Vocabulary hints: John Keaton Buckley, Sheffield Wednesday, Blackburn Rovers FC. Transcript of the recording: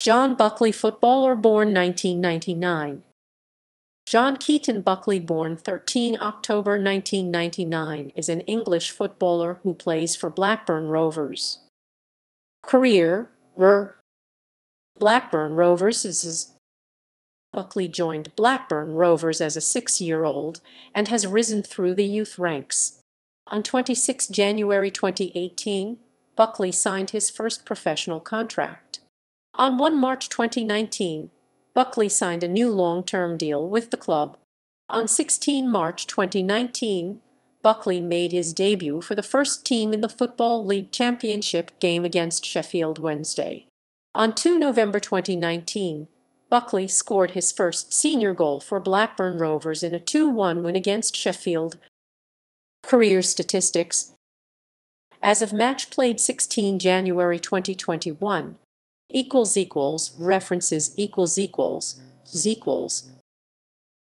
John Buckley, footballer, born 1999. John Keaton Buckley, born 13 October 1999, is an English footballer who plays for Blackburn Rovers. Career: Blackburn Rovers is his. Buckley joined Blackburn Rovers as a 6-year-old and has risen through the youth ranks. On 26 January 2018, Buckley signed his first professional contract. On 1 March 2019, Buckley signed a new long-term deal with the club. On 16 March 2019, Buckley made his debut for the first team in the Football League Championship game against Sheffield Wednesday. On 2 November 2019, Buckley scored his first senior goal for Blackburn Rovers in a 2-1 win against Sheffield. Career statistics. As of match played 16 January 2021, == References ==